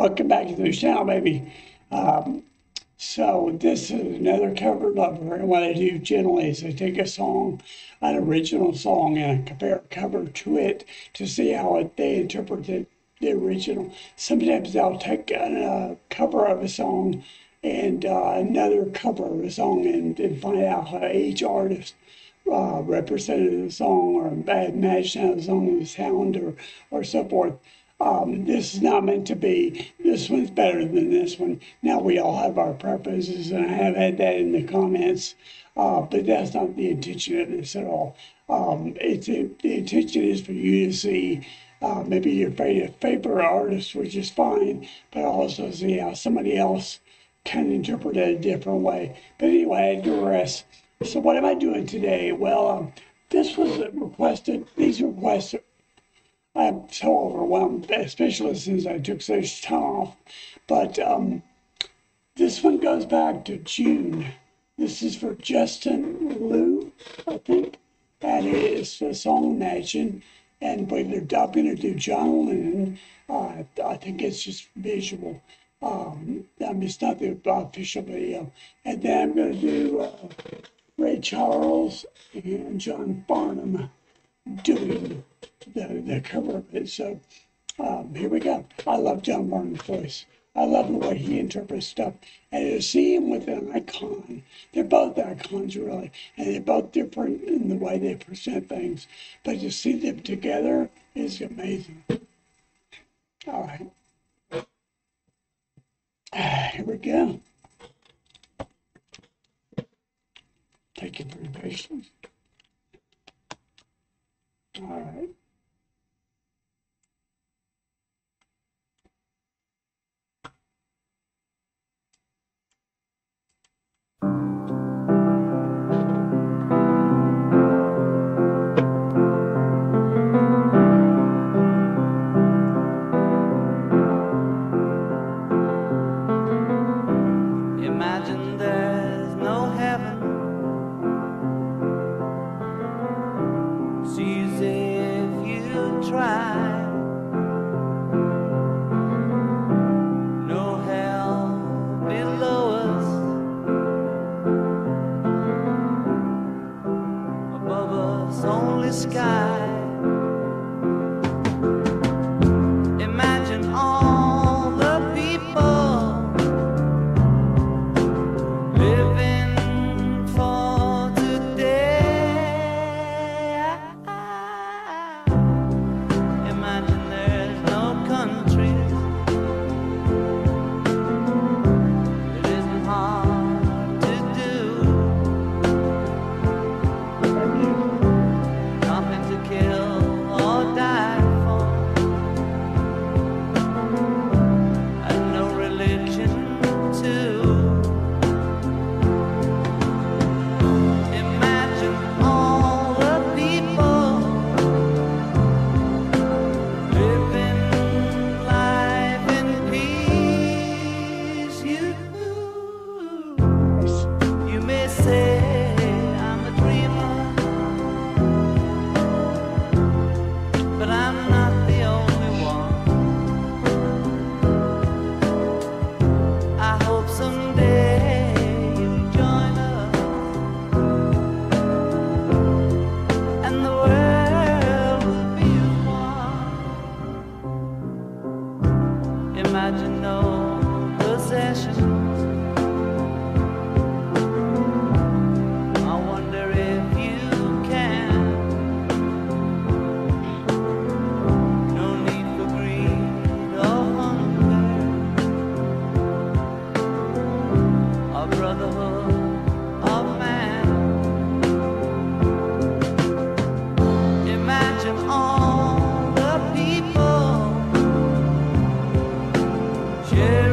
Welcome back to the channel, baby. So this is another cover lover, and what I do generally is I take a song, an original song, and I compare a cover to it to see how they interpret the original. Sometimes I'll take a cover of a song and another cover of a song and find out how each artist represented the song, or imagined how the song would sound, or so forth. This is not meant to be, this one's better than this one. Now, we all have our preferences, and I have had that in the comments, but that's not the intention of this at all. The intention is for you to see maybe your favorite artist, which is fine, but also see how somebody else can interpret it a different way. But anyway, I digress. So what am I doing today? Well, this was requested, these requests. I'm so overwhelmed, especially since I took such time off. But this one goes back to June. This is for Justin Lou, I think. That is the song Imagine. And when they're dubbing it to John Lennon, I think it's just visual. I mean, it's not the official video. And then I'm going to do Ray Charles and John Farnham doing the cover of it. So here we go. I love John Farnham's voice. I love the way he interprets stuff, and to see him with an icon. They're both icons, really, and they're both different in the way they present things, but to see them together is amazing. All right, here we go. Thank you for your patience. All right. Imagine there's no heaven. See if you try. No hell below us, above us only sky. Imagine all the people living for today. Imagine there's no countries. It isn't hard to do. Nothing to kill or die for, and no religion too. Imagine all the people living life in peace. You may say I'm a dreamer, but I'm not the only one. I hope someday you'll join us, and the world will be one. Imagine no possessions. I wonder if you can. No need for greed or hunger, or brotherhood of man. Imagine all the people sharing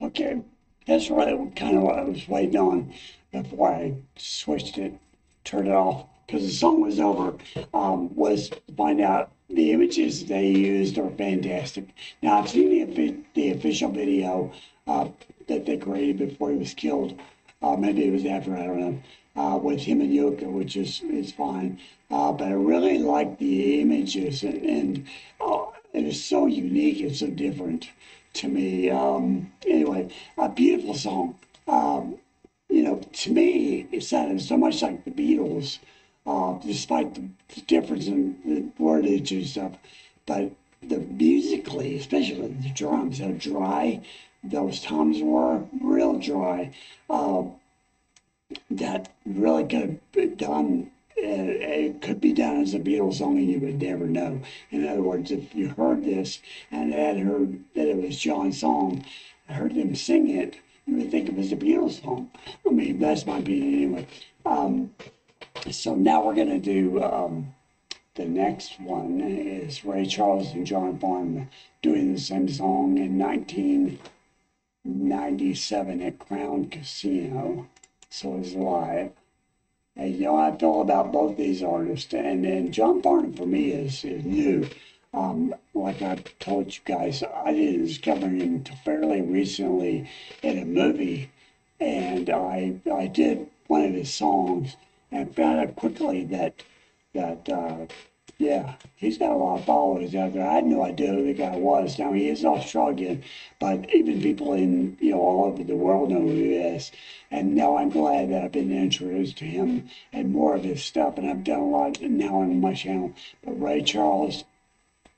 Okay, that's what what I was waiting on before I switched it, turned it off, because the song was over, was to find out the images they used are fantastic. Now, I've seen the official video that they created before he was killed. Maybe it was after, I don't know. With him and Yuka, which is fine, but I really like the images, and it is so unique and so different to me. Anyway, a beautiful song. You know, to me, it sounded so much like the Beatles, despite the difference in the wordage and stuff. But the musically, especially the drums, how dry those toms were, real dry. That really could have done, it could be done as a Beatles song and you would never know. In other words, if you heard this and had heard that it was John's song, I heard them sing it, you would think it was a Beatles song. I mean, that's my opinion anyway. So now we're going to do, the next one is Ray Charles and John Farnham doing the same song in 1997 at Crown Casino. So it's live. And you know how I feel about both these artists. And John Farnham for me is new. Like I told you guys, I didn't discover him until fairly recently in a movie. And I did one of his songs and found out quickly that yeah, he's got a lot of followers out there. I had no idea who the guy was. Now, he is Australian, but even people in, you know, all over the world know who he is. And now I'm glad that I've been introduced to him and more of his stuff. And I've done a lot now on my channel. But Ray Charles,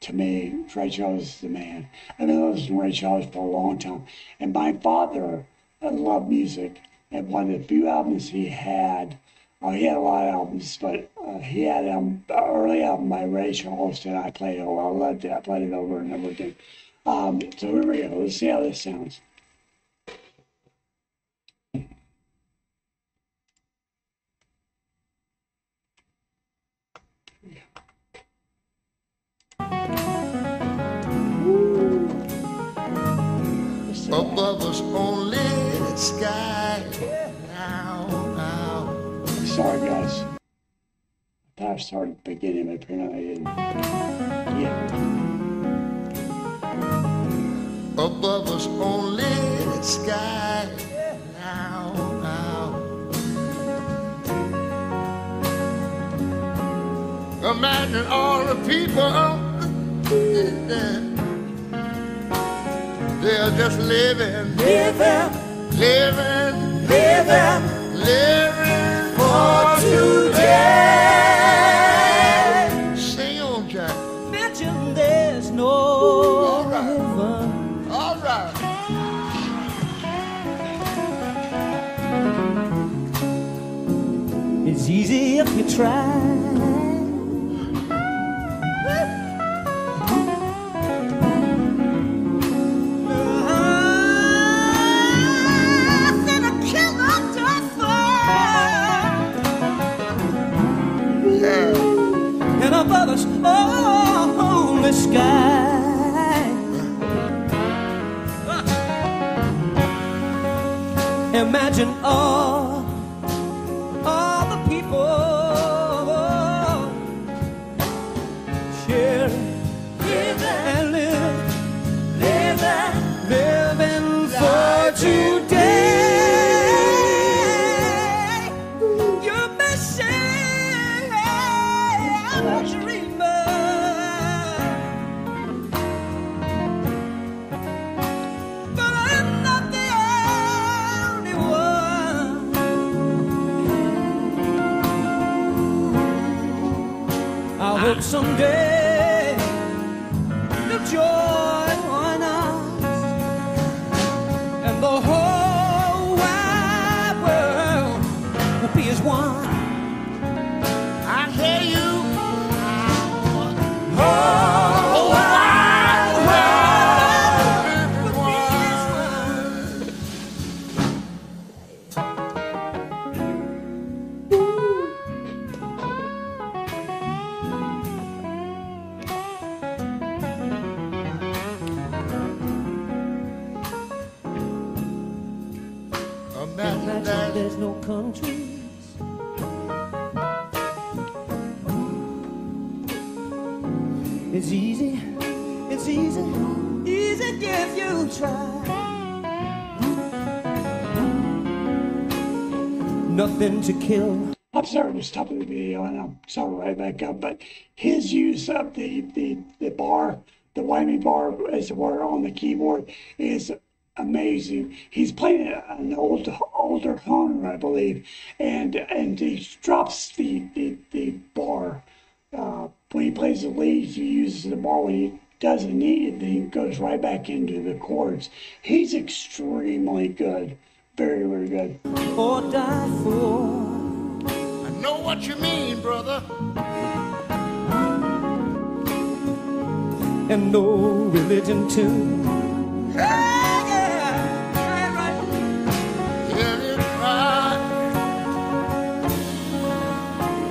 to me, Ray Charles is the man. I've been listening to Ray Charles for a long time. And my father loved music. And one of the few albums he had, he had a lot of albums, but he had an early album by Ray Charles that I played. Oh, I loved it. I played it over and over again. So here we go. Let's see how this sounds. Above us only the sky now. Sorry guys, I thought I started at the beginning, but apparently I didn't. Yeah. Above us only the sky now, now. Imagine all the people, they're just living, living, living, living, living. For today, sing on, Jack. Imagine there's no all right. Heaven. All right. It's easy if you try. Sky. Imagine all the people share, live and live, live and living for today. You're missing your dream. Someday the joy on us and the whole wide world will be as one. I hear you. Whole wide world will be as one. Ooh. countries. It's easy, easy if you try. Nothing to kill. I'm sorry to stop the video, and I'm sorry right back up, but his use of the bar, the whammy bar, as it were, on the keyboard is amazing. He's playing an older genre, I believe, and he drops the bar when he plays the lead. He uses the bar. When he doesn't need it, then he goes right back into the chords. He's extremely good, very, very good. Or die for. Know what you mean, brother. And no religion, too. Yeah, yeah, yeah, right. Yeah, you cry.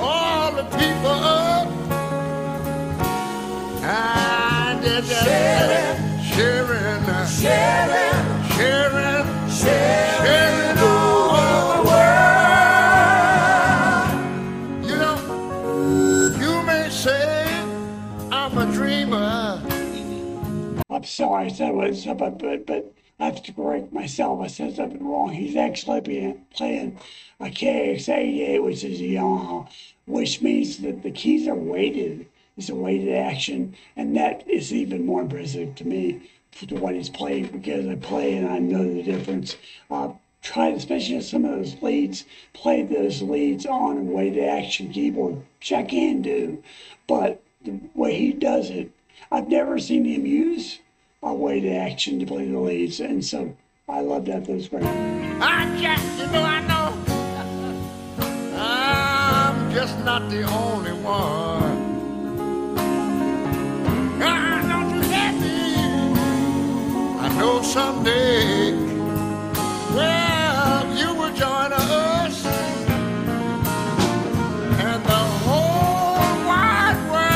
All the people up. I did that. Sharing. I'm sorry I said what I said, but I have to correct myself. I said something wrong. He's actually playing a KXA, which is a Yamaha, which means that the keys are weighted. It's a weighted action, and that is even more impressive to me to what he's playing, because I play and I know the difference. Tried, especially some of those leads, play those leads on a weighted action keyboard, which I can do, but the way he does it, I've never seen him use a weighted action to play the leads, and so I love that. Those great. I just, you know, I know I'm just not the only one. I'm not too happy. I know someday, well, you will join us, and the whole wide world.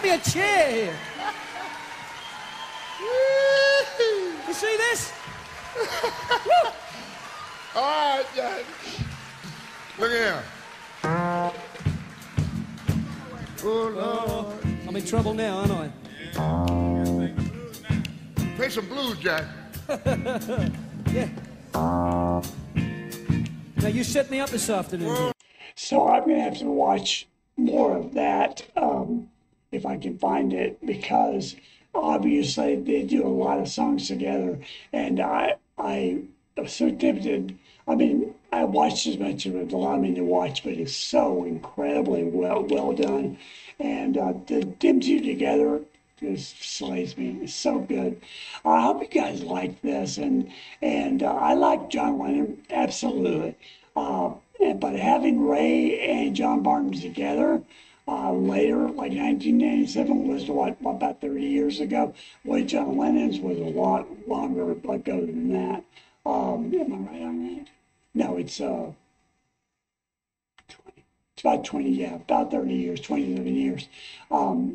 A chair here. You see this? All right, look here. Oh Lord, I'm in trouble now, aren't I? Yeah. Play some blues, Jack. Yeah. Now you set me up this afternoon. So I'm gonna have to watch more of that. If I can find it, because obviously they do a lot of songs together, and I am so tempted. I mean, I watched as much of it allowed me to watch, but it's so incredibly well done, and them two together just slays me. It's so good. I hope you guys like this, and I like John Lennon absolutely, but having Ray and John Farnham together. Later, like 1997 was what, about 30 years ago. Well, John Lennon's was a lot longer ago than that. Am I right on that? No, it's 20. It's about 20, yeah, about 30 years, 27 years.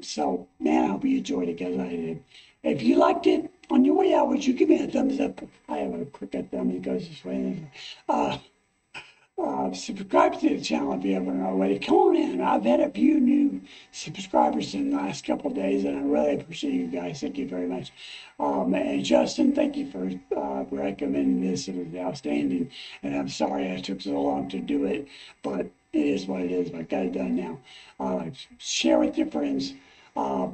So, man, I hope you enjoyed it, because I did. If you liked it, on your way out, would you give me a thumbs up? I have a crooked thumb that goes this way. Subscribe to the channel if you haven't already. Come on in. I've had a few new subscribers in the last couple of days, and I really appreciate you guys. Thank you very much. And Justin, thank you for recommending this. It was outstanding, and I'm sorry I took so long to do it, but it is what it is. I got it done now. Share with your friends.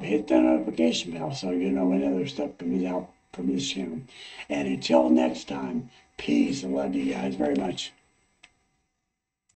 Hit the notification bell so you know when other stuff comes out from this channel. And until next time, peace. I love you guys very much.